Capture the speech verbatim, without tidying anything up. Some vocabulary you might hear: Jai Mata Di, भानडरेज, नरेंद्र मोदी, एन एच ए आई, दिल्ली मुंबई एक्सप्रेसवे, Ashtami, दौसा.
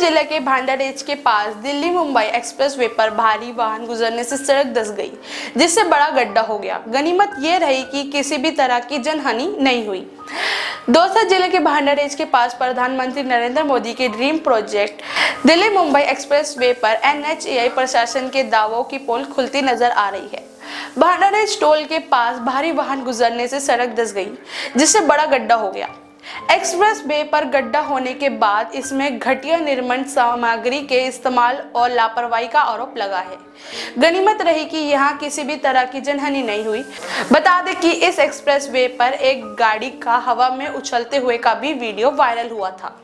जिले के भानडरेज के पास दिल्ली मुंबई एक्सप्रेसवे पर भारी वाहन गुजरने से सड़क धंस गई, जिससे बड़ा गड्ढा हो गया। गनीमत ये रही कि किसी भी तरह की जनहानि नहीं हुई। दौसा जिले के भानडरेज के पास प्रधानमंत्री नरेंद्र मोदी के dream project दिल्ली मुंबई एक्सप्रेसवे पर एन एच ए आई प्रशासन के दावों की पोल खुलती नजर आ रही है। भानडरेज टोल के पास भारी वाहन गुजरने से सड़क धंस गई, जिससे बड़ा गड्ढा हो गया। एक्सप्रेसवे पर गड्ढा होने के बाद इसमें घटिया निर्माण सामग्री के इस्तेमाल और लापरवाही का आरोप लगा है। गनीमत रही कि यहाँ किसी भी तरह की जनहानि नहीं हुई। बता दें कि इस एक्सप्रेसवे पर एक गाड़ी का हवा में उछलते हुए का भी वीडियो वायरल हुआ था।